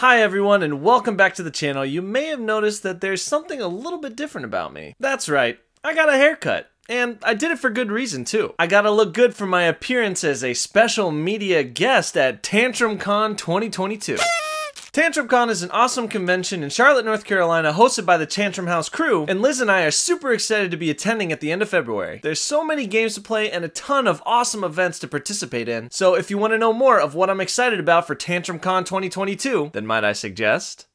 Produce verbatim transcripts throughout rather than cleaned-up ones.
Hi everyone and welcome back to the channel. You may have noticed that there's something a little bit different about me. That's right, I got a haircut. And I did it for good reason too. I gotta look good for my appearance as a special media guest at TantrumCon twenty twenty-two. TantrumCon is an awesome convention in Charlotte, North Carolina, hosted by the Tantrum House crew, and Liz and I are super excited to be attending at the end of February. There's so many games to play and a ton of awesome events to participate in, so if you want to know more of what I'm excited about for TantrumCon twenty twenty-two, then might I suggest...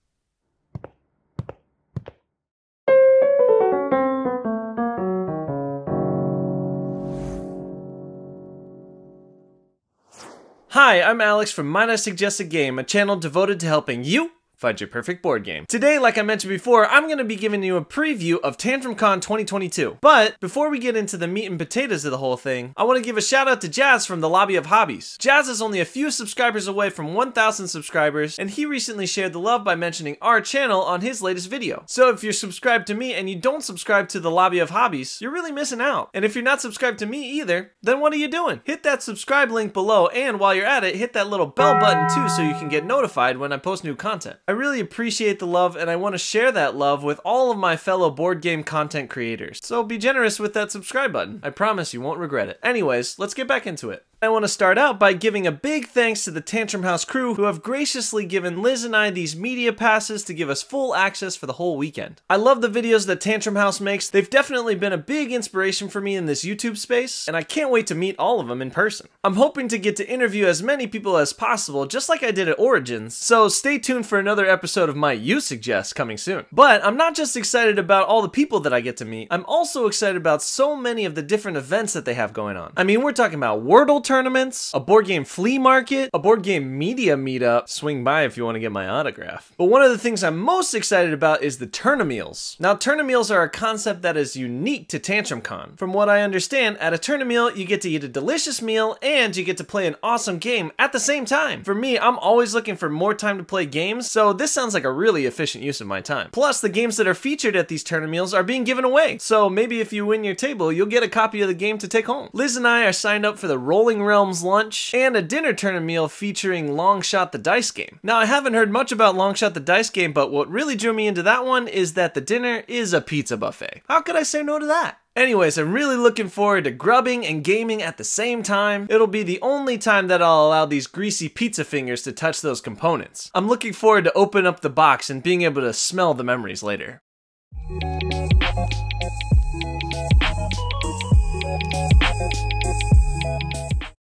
Hi, I'm Alex from Might I Suggest a Game, a channel devoted to helping you find your perfect board game. Today, like I mentioned before, I'm going to be giving you a preview of TantrumCon twenty twenty-two. But before we get into the meat and potatoes of the whole thing, I want to give a shout out to Jazz from the Lobby of Hobbies. Jazz is only a few subscribers away from one thousand subscribers, and he recently shared the love by mentioning our channel on his latest video. So if you're subscribed to me and you don't subscribe to the Lobby of Hobbies, you're really missing out. And if you're not subscribed to me either, then what are you doing? Hit that subscribe link below, and while you're at it, hit that little bell button too so you can get notified when I post new content. I really appreciate the love, and I want to share that love with all of my fellow board game content creators. So be generous with that subscribe button. I promise you won't regret it. Anyways, let's get back into it. I want to start out by giving a big thanks to the Tantrum House crew who have graciously given Liz and I these media passes to give us full access for the whole weekend. I love the videos that Tantrum House makes. They've definitely been a big inspiration for me in this YouTube space, and I can't wait to meet all of them in person. I'm hoping to get to interview as many people as possible, just like I did at Origins, so stay tuned for another episode of Might You Suggest coming soon. But I'm not just excited about all the people that I get to meet, I'm also excited about so many of the different events that they have going on. I mean, we're talking about Wordle tournaments, a board game flea market, a board game media meetup. Swing by if you want to get my autograph. But one of the things I'm most excited about is the Tournameals. Now, Tournameals are a concept that is unique to TantrumCon. From what I understand, at a Tournameal, you get to eat a delicious meal and you get to play an awesome game at the same time. For me, I'm always looking for more time to play games, so this sounds like a really efficient use of my time. Plus, the games that are featured at these Tournameals are being given away, so maybe if you win your table, you'll get a copy of the game to take home. Liz and I are signed up for the Rolling Realms lunch and a dinner Tournameal featuring Longshot the Dice Game. Now, I haven't heard much about Longshot the Dice Game, but what really drew me into that one is that the dinner is a pizza buffet. How could I say no to that? Anyways, I'm really looking forward to grubbing and gaming at the same time. It'll be the only time that I'll allow these greasy pizza fingers to touch those components. I'm looking forward to opening up the box and being able to smell the memories later.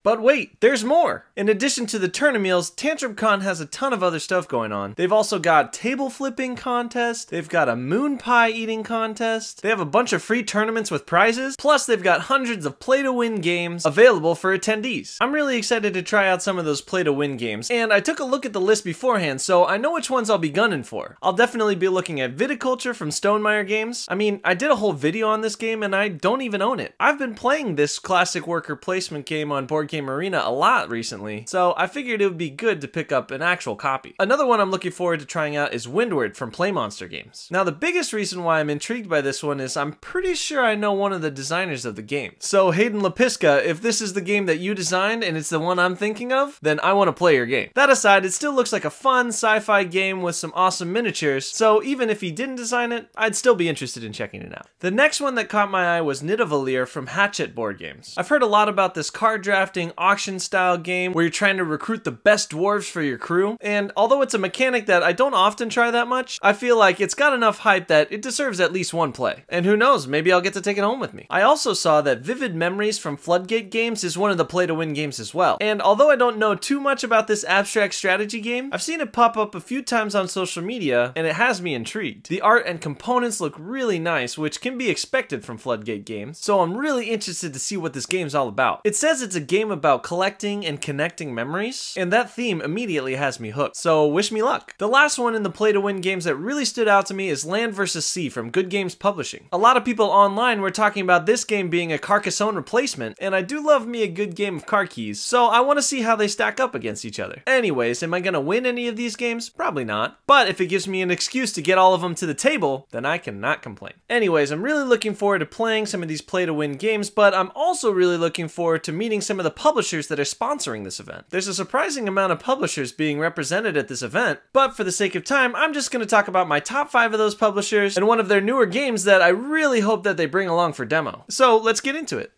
But wait, there's more! In addition to the Tournameals, TantrumCon has a ton of other stuff going on. They've also got table flipping contest, they've got a moon pie eating contest, they have a bunch of free tournaments with prizes, plus they've got hundreds of play-to-win games available for attendees. I'm really excited to try out some of those play-to-win games, and I took a look at the list beforehand, so I know which ones I'll be gunning for. I'll definitely be looking at Viticulture from Stonemaier Games. I mean, I did a whole video on this game and I don't even own it. I've been playing this classic worker placement game on Board Game Arena a lot recently, so I figured it would be good to pick up an actual copy. Another one I'm looking forward to trying out is Windward from Play Monster Games. Now, the biggest reason why I'm intrigued by this one is I'm pretty sure I know one of the designers of the game. So Hayden Lapisca, if this is the game that you designed and it's the one I'm thinking of, then I want to play your game. That aside, it still looks like a fun sci-fi game with some awesome miniatures, so even if he didn't design it, I'd still be interested in checking it out. The next one that caught my eye was Nidavellir from Hatchet Board Games. I've heard a lot about this card drafting auction style game where you're trying to recruit the best dwarves for your crew, and although it's a mechanic that I don't often try that much, I feel like it's got enough hype that it deserves at least one play. And who knows, maybe I'll get to take it home with me. I also saw that Vivid Memories from Floodgate Games is one of the play-to-win games as well, and although I don't know too much about this abstract strategy game, I've seen it pop up a few times on social media, and it has me intrigued. The art and components look really nice, which can be expected from Floodgate Games, so I'm really interested to see what this game's all about. It says it's a game of about collecting and connecting memories, and that theme immediately has me hooked, so wish me luck. The last one in the play-to-win games that really stood out to me is Land vs Sea from Good Games Publishing. A lot of people online were talking about this game being a Carcassonne replacement, and I do love me a good game of car keys, so I want to see how they stack up against each other. Anyways, am I gonna win any of these games? Probably not, but if it gives me an excuse to get all of them to the table, then I cannot complain. Anyways, I'm really looking forward to playing some of these play-to-win games, but I'm also really looking forward to meeting some of the publishers that are sponsoring this event. There's a surprising amount of publishers being represented at this event, but for the sake of time, I'm just going to talk about my top five of those publishers and one of their newer games that I really hope that they bring along for demo. So let's get into it.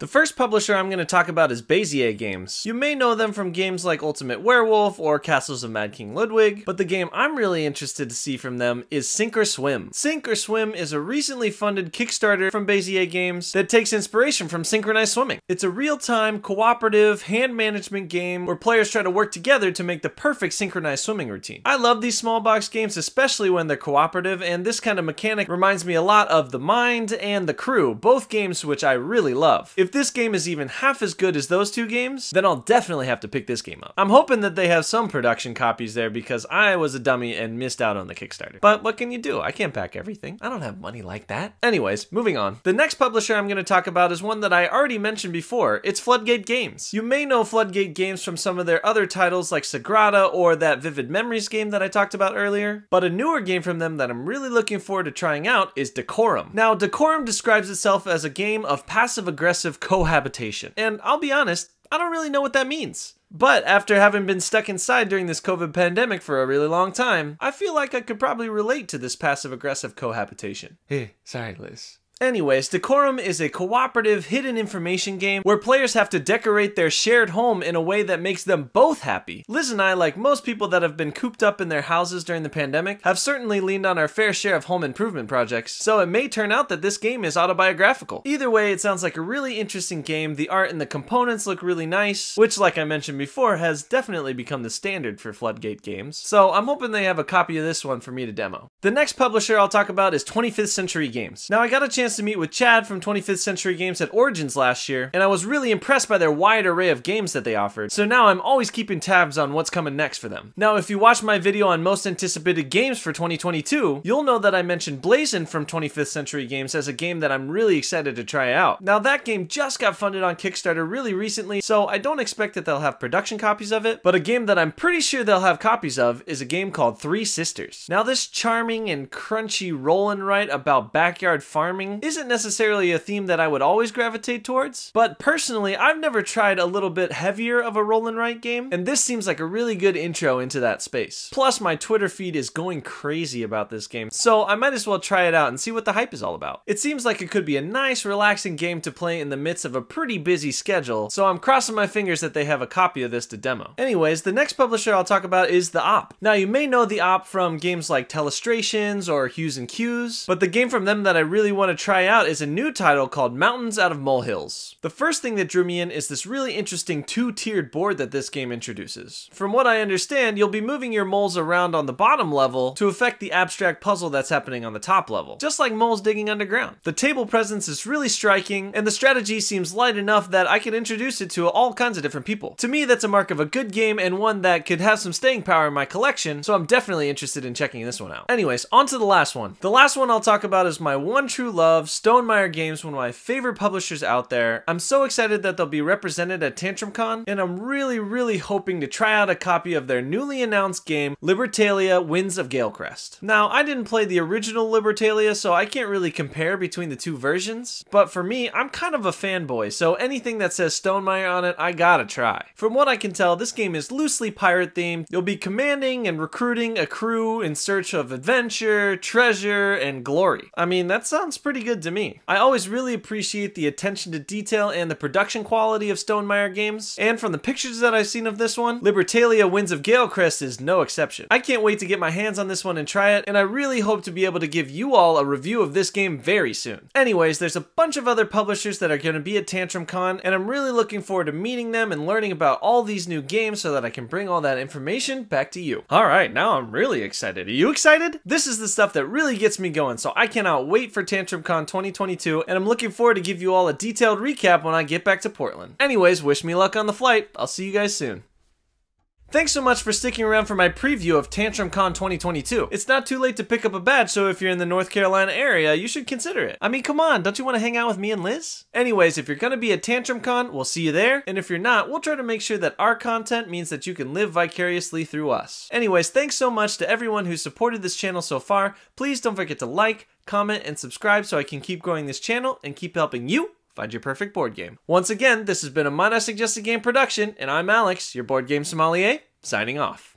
The first publisher I'm going to talk about is Bezier Games. You may know them from games like Ultimate Werewolf or Castles of Mad King Ludwig, but the game I'm really interested to see from them is Sink or Swim. Sink or Swim is a recently funded Kickstarter from Bezier Games that takes inspiration from synchronized swimming. It's a real-time, cooperative, hand management game where players try to work together to make the perfect synchronized swimming routine. I love these small box games, especially when they're cooperative, and this kind of mechanic reminds me a lot of The Mind and The Crew, both games which I really love. If If this game is even half as good as those two games, then I'll definitely have to pick this game up. I'm hoping that they have some production copies there because I was a dummy and missed out on the Kickstarter. But what can you do? I can't pack everything. I don't have money like that. Anyways, moving on. The next publisher I'm going to talk about is one that I already mentioned before. It's Floodgate Games. You may know Floodgate Games from some of their other titles like Sagrada or that Vivid Memories game that I talked about earlier. But a newer game from them that I'm really looking forward to trying out is Decorum. Now, Decorum describes itself as a game of passive-aggressive cohabitation. And I'll be honest, I don't really know what that means. But after having been stuck inside during this COVID pandemic for a really long time, I feel like I could probably relate to this passive-aggressive cohabitation. Hey, sorry, Liz. Anyways, Decorum is a cooperative hidden information game where players have to decorate their shared home in a way that makes them both happy. Liz and I, like most people that have been cooped up in their houses during the pandemic, have certainly leaned on our fair share of home improvement projects, so it may turn out that this game is autobiographical. Either way, it sounds like a really interesting game. The art and the components look really nice, which, like I mentioned before, has definitely become the standard for Floodgate Games, so I'm hoping they have a copy of this one for me to demo. The next publisher I'll talk about is twenty-fifth century games. Now, I got a chance to meet with Chad from twenty-fifth century games at Origins last year, and I was really impressed by their wide array of games that they offered, so now I'm always keeping tabs on what's coming next for them. Now, if you watch my video on most anticipated games for twenty twenty-two, you'll know that I mentioned Blazin' from twenty-fifth century games as a game that I'm really excited to try out. Now, that game just got funded on Kickstarter really recently, so I don't expect that they'll have production copies of it, but a game that I'm pretty sure they'll have copies of is a game called Three Sisters. Now, this charming and crunchy roll and write about backyard farming isn't necessarily a theme that I would always gravitate towards, but personally, I've never tried a little bit heavier of a roll and write game, and this seems like a really good intro into that space. Plus, my Twitter feed is going crazy about this game, so I might as well try it out and see what the hype is all about. It seems like it could be a nice, relaxing game to play in the midst of a pretty busy schedule, so I'm crossing my fingers that they have a copy of this to demo. Anyways, the next publisher I'll talk about is The Op. Now, you may know The Op from games like Telestrations or Hues and Cues, but the game from them that I really want to try try out is a new title called Mountains Out of Molehills. The first thing that drew me in is this really interesting two-tiered board that this game introduces. From what I understand, you'll be moving your moles around on the bottom level to affect the abstract puzzle that's happening on the top level, just like moles digging underground. The table presence is really striking, and the strategy seems light enough that I could introduce it to all kinds of different people. To me, that's a mark of a good game and one that could have some staying power in my collection, so I'm definitely interested in checking this one out. Anyways, on to the last one. The last one I'll talk about is my one true love of Stonemaier Games, one of my favorite publishers out there. I'm so excited that they'll be represented at TantrumCon, and I'm really, really hoping to try out a copy of their newly announced game, Libertalia Winds of Galecrest. Now, I didn't play the original Libertalia, so I can't really compare between the two versions, but for me, I'm kind of a fanboy, so anything that says Stonemaier on it, I gotta try. From what I can tell, this game is loosely pirate-themed. You'll be commanding and recruiting a crew in search of adventure, treasure, and glory. I mean, that sounds pretty good to me. I always really appreciate the attention to detail and the production quality of Stonemaier Games, and from the pictures that I've seen of this one, Libertalia Winds of Galecrest is no exception. I can't wait to get my hands on this one and try it, and I really hope to be able to give you all a review of this game very soon. Anyways, there's a bunch of other publishers that are going to be at TantrumCon, and I'm really looking forward to meeting them and learning about all these new games so that I can bring all that information back to you. Alright, now I'm really excited. Are you excited? This is the stuff that really gets me going, so I cannot wait for TantrumCon twenty twenty-two, and I'm looking forward to give you all a detailed recap when I get back to Portland. Anyways, wish me luck on the flight. I'll see you guys soon. Thanks so much for sticking around for my preview of TantrumCon twenty twenty-two. It's not too late to pick up a badge, so if you're in the North Carolina area, you should consider it. I mean, come on, don't you want to hang out with me and Liz? Anyways, if you're going to be at TantrumCon, we'll see you there, and if you're not, we'll try to make sure that our content means that you can live vicariously through us. Anyways, thanks so much to everyone who's supported this channel so far. Please don't forget to like, comment, and subscribe so I can keep growing this channel and keep helping you find your perfect board game. Once again, this has been a Might I Suggest a Game production, and I'm Alex, your board game sommelier, signing off.